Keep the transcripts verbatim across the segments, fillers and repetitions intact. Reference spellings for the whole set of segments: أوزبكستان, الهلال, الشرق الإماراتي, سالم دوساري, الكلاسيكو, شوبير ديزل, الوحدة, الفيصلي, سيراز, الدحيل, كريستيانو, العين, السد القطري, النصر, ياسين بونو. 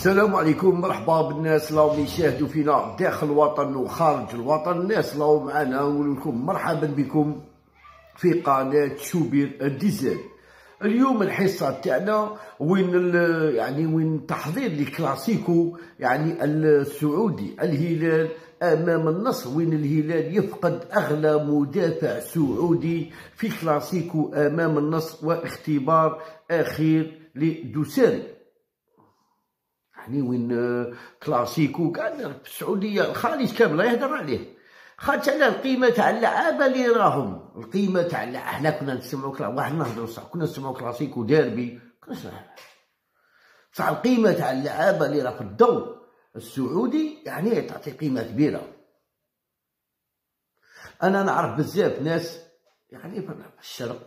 السلام عليكم، مرحبا بالناس اللي راهم يشاهدوا فينا داخل الوطن وخارج الوطن، الناس اللي راهم معنا نقول لكم مرحبا بكم في قناه شوبير ديزل. اليوم الحصه تاعنا وين يعني وين تحضير الكلاسيكو يعني السعودي، الهلال امام النصر، وين الهلال يفقد اغلى مدافع سعودي في كلاسيكو امام النصر واختبار اخير لدوساري. يعني وين كلاسيكو كاع السعوديه الخارج كامل يهضر عليه، خارج على القيمه تاع اللعابه اللي راهم، القيمه تاع اللعابه. حنا كنا نسمعوا واحد نهضروا صح، كنا نسمعوا كلاسيكو ديربي، كنا نسمعوا صح القيمه تاع اللعابه اللي راه في الدور السعودي، يعني تعطي قيمه كبيره. انا نعرف بزاف ناس يعني في الشرق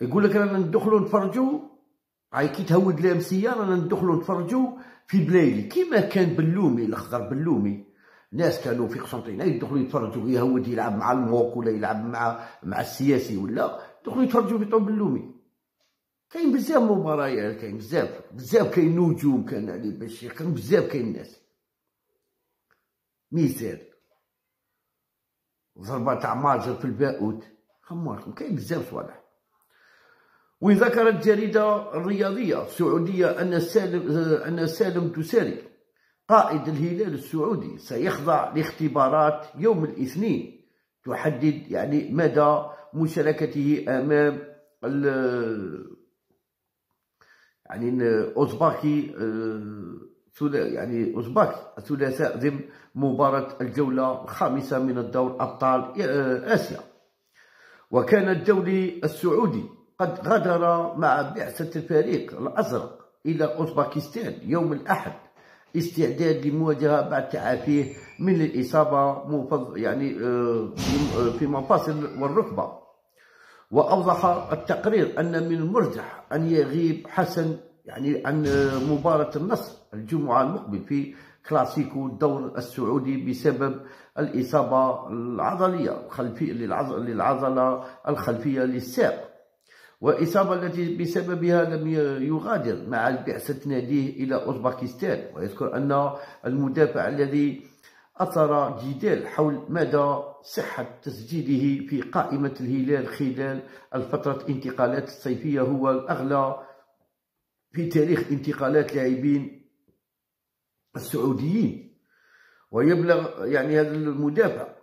يقول لك رانا ندخلوا نتفرجوا هاي كي تهود لهم سياره، رانا ندخلوا نتفرجوا في بلايلي كيما كان بلومي الاخضر بلومي. ناس كانوا في قسنطينه يدخلوا يتفرجوا، يهود يلعب مع الموك ولا يلعب مع مع السياسي، ولا يدخلوا يتفرجوا في طوب بلومي. كاين بزاف مباريات، كاين بزاف بزاف كاين نجوم، كان علي بشير، كان بزاف كاين ناس. ميسر ضربه تاع ماجر في الباؤوت، خماركم كاين بزاف صوالح. وذكرت الجريدة الرياضية السعودية أن سالم أن سالم دوساري قائد الهلال السعودي سيخضع لاختبارات يوم الاثنين تحدد يعني مدى مشاركته أمام ال يعني أوزباكي يعني أوزباكي الثلاثاء ضمن مباراة الجولة الخامسة من الدور أبطال آسيا. وكان الدولي السعودي قد غادر مع بعثة الفريق الأزرق إلى أوزبكستان يوم الأحد استعداد لمواجهة بعد تعافيه من الإصابة يعني في المفاصل والركبة. وأوضح التقرير أن من المرجح أن يغيب حسن يعني عن مباراة النصر الجمعة المقبل في كلاسيكو الدور السعودي بسبب الإصابة العضلية الخلفية للعضلة الخلفية للساق، وإصابة التي بسببها لم يغادر مع البعثة ناديه إلى أوزبكستان. ويذكر أن المدافع الذي أثار جدال حول مدى صحة تسجيله في قائمة الهلال خلال الفترة انتقالات الصيفية هو الأغلى في تاريخ انتقالات لاعبين السعوديين، ويبلغ يعني هذا المدافع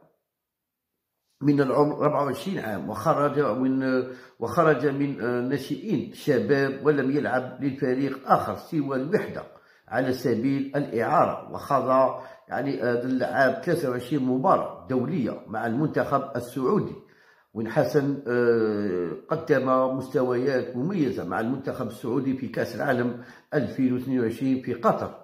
من العمر أربعة وعشرين عام وخرج من وخرج من ناشئين شباب ولم يلعب للفريق آخر سوى الوحدة على سبيل الإعارة، وخضع يعني هذا اللاعب ثلاثة وعشرين مباراة دولية مع المنتخب السعودي. وإن حسن قدم مستويات مميزة مع المنتخب السعودي في كأس العالم ألفين واثنين وعشرين في قطر.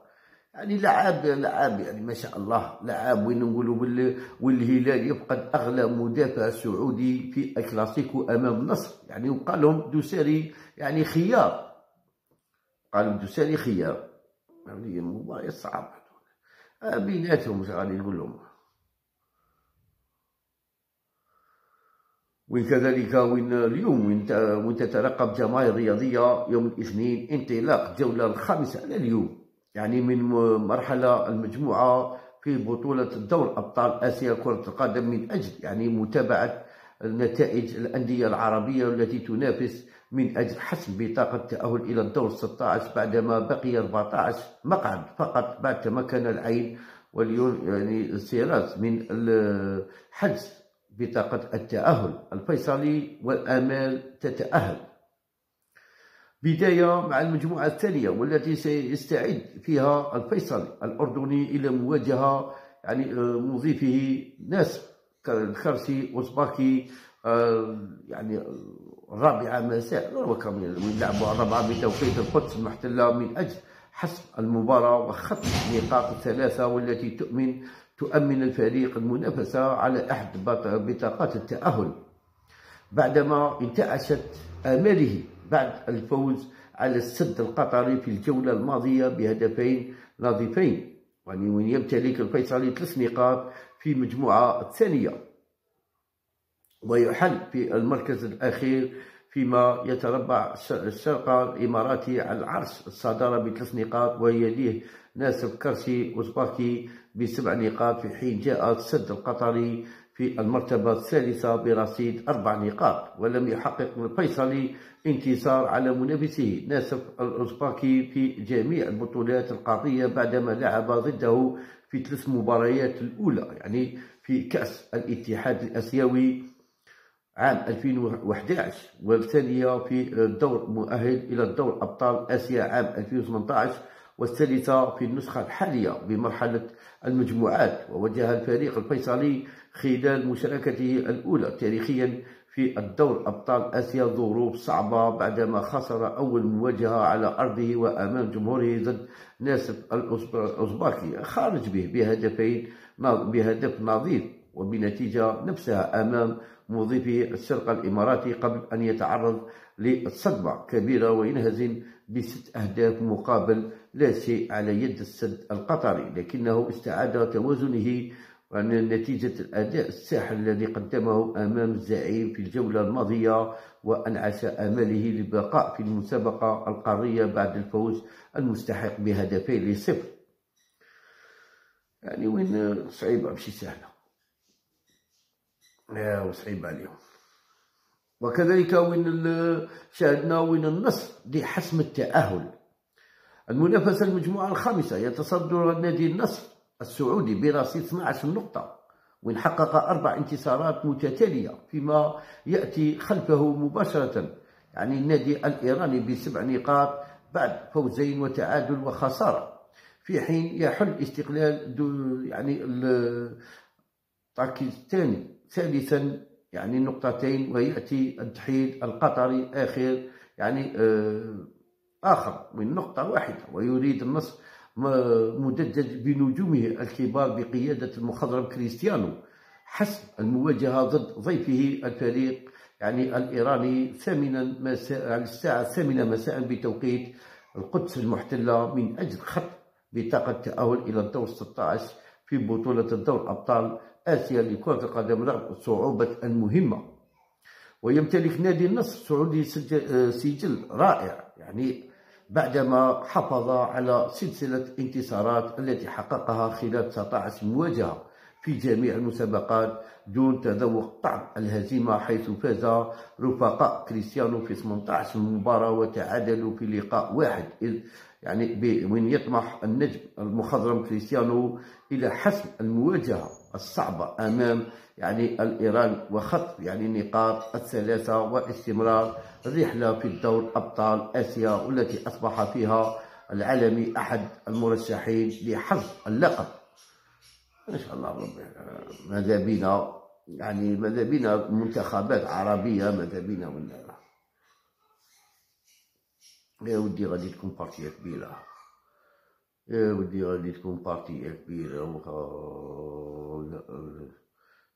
يعني لعاب لعاب يعني ما شاء الله لعاب، وين نقولوا والهلال يفقد اغلى مدافع سعودي في الكلاسيكو امام النصر. يعني وقال لهم دوساري يعني خيار، قالوا دوساري خيار، يعني المباراه صعبه بيناتهم. واش غادي نقول لهم؟ وكذلك وين اليوم وين تترقب جماهير الرياضيه يوم الاثنين انطلاق الجوله الخامسه على اليوم يعني من مرحلة المجموعة في بطولة الدور أبطال آسيا كرة القدم من أجل يعني متابعة نتائج الأندية العربية التي تنافس من أجل حسم بطاقة التأهل إلى الدور ستة عشر بعدما بقي أربعة عشر مقعد فقط بعد تمكن العين واليون يعني سيراز من حجز بطاقة التأهل. الفيصلي والآمال تتأهل. بداية مع المجموعة الثانية والتي سيستعد فيها الفيصلي الأردني إلى مواجهة يعني مضيفه ناسر الخرسي أوزباكي يعني الرابعة مساء، ويلعبوا الرابعة بتوقيت القدس المحتلة من أجل حسم المباراة وخطف النقاط الثلاثة والتي تؤمن تؤمن الفريق المنافسة على أحد بطاقات التأهل بعدما انتعشت آماله بعد الفوز على السد القطري في الجولة الماضية بهدفين نظيفين. يعني وين يمتلك الفيصلي ثلاث نقاط في مجموعة الثانية ويحل في المركز الأخير فيما يتربع الشرق الإماراتي على العرش الصدارة بثلاث نقاط، ويليه ناسف كرسي أوزباكي بسبع نقاط، في حين جاء السد القطري في المرتبة الثالثة برصيد أربع نقاط. ولم يحقق الفيصلي انتصار على منافسه ناسف الأوزباكي في جميع البطولات القارية بعدما لعب ضده في ثلاث مباريات الأولى، يعني في كأس الاتحاد الآسيوي عام ألفين وأحد عشر والثانية في الدور المؤهل إلى الدور أبطال آسيا عام ألفين وثمانية عشر، والثالثة في النسخة الحالية بمرحلة المجموعات. وواجه الفريق الفيصلي خلال مشاركته الأولى تاريخيا في الدور أبطال آسيا ظروف صعبة بعدما خسر أول مواجهة على أرضه وأمام جمهوره ضد ناسف الأوزباكي خارج به بهدفين بهدف نظيف وبنتيجة نفسها أمام مضيفه الشرق الإماراتي، قبل أن يتعرض لصدمة كبيرة وينهزم بست أهداف مقابل لا شيء على يد السد القطري، لكنه استعاد توازنه عن نتيجة الأداء الساحر الذي قدمه أمام الزعيم في الجولة الماضية، وأنعش أمله للبقاء في المسابقة القارية بعد الفوز المستحق بهدفين لصفر. يعني وين صعيبة ماشي سهلة، يا وصعيبة عليهم. وكذلك وين شاهدنا وين النصر لحسم التأهل. المنافسة المجموعة الخامسة يتصدر نادي النصر السعودي برصيد اثنتي عشرة نقطة، وإن حقق أربع انتصارات متتالية، فيما يأتي خلفه مباشرة يعني النادي الإيراني بسبع نقاط بعد فوزين وتعادل وخسارة، في حين يحل استقلال يعني الطاكستاني ثالثا يعني نقطتين، ويأتي الدحيل القطري آخر يعني آخر من نقطة واحدة. ويريد النصر مدجج بنجومه الكبار بقيادة المخضرم كريستيانو حسم المواجهة ضد ضيفه الفريق يعني الإيراني ثامنا مساء على الساعة الثامنة مساء بتوقيت القدس المحتلة، من أجل خط بطاقة التأهل إلى الدور ستة عشر في بطولة الدور أبطال آسيا لكرة القدم رغم الصعوبة المهمة. ويمتلك نادي النصر السعودي سجل رائع يعني بعدما حافظ على سلسلة انتصارات التي حققها خلال تسعة عشر مواجهة في جميع المسابقات دون تذوق طعم الهزيمة، حيث فاز رفقاء كريستيانو في ثمانية عشر مباراة وتعادلوا في لقاء واحد، يعني وين يطمح النجم المخضرم كريستيانو إلى حسم المواجهة الصعبة أمام يعني الإيران وخطف يعني النقاط الثلاثة واستمرار الرحلة في الدور أبطال آسيا، والتي أصبح فيها العالمي أحد المرشحين لحظ اللقب. إن شاء الله ربي ماذا بينا، يعني ماذا بينا منتخبات عربية، ماذا بينا ولا يا ودي غادي تكون بارتية كبيرة، يا ودي غادي تكون بارتية كبيرة.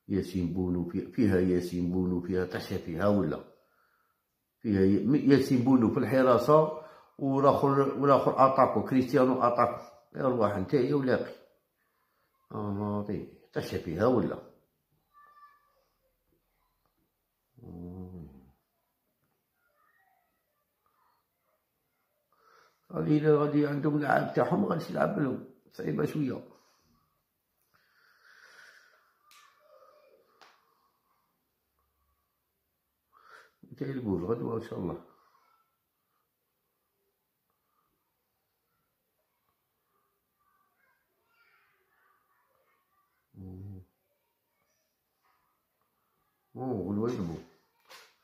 ياسين بونو فيها، ياسين بونو فيها طشة فيها ولا فيها ياسين بونو في الحراسة وراخر وراخر أطاكو كريستيانو أطاكو، أرواح نتايا ولاقي أماطي طشة فيها ولا غادي غادي عندهم لعاب تاعهم غادي يلعب لهم صعيبة شوية. تاع البول غدوة ان شاء الله. او غدوة البول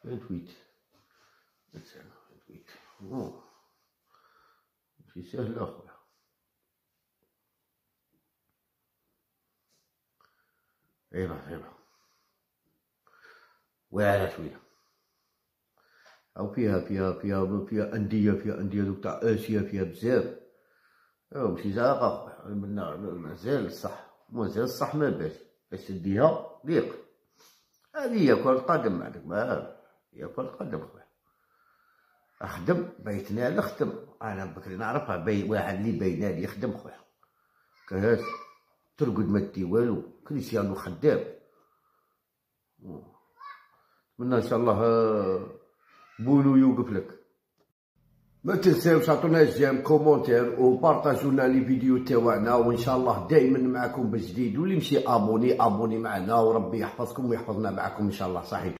تويت تويت او ماشي سهلة اخويا، عيرة عيرة واعرة شوية. أو فيها فيها فيها فيها أندية فيها أندية دوك تاع آسيا فيها بزاف، أو ماشي زعاقة مازال الصح مازال الصح ما باش باش تديها ليق، هذه هي كرة القدم عندك، ما هي كرة القدم خويا. أخدم بيتنا على خدم، أنا بكري نعرفها بي واحد اللي باينة لي يخدم خويا، كهاش ترقد ما تدي والو، كريستيانو خدام. نتمنى إن شاء الله بولو يوقف لك. ما تنساوش عطونا جيم كومونتير وبارطاجونا لي فيديو تاعنا، وان شاء الله دائما معكم بجديد، واللي مشي ابوني ابوني معنا، وربي يحفظكم ويحفظنا معكم ان شاء الله. صحيح.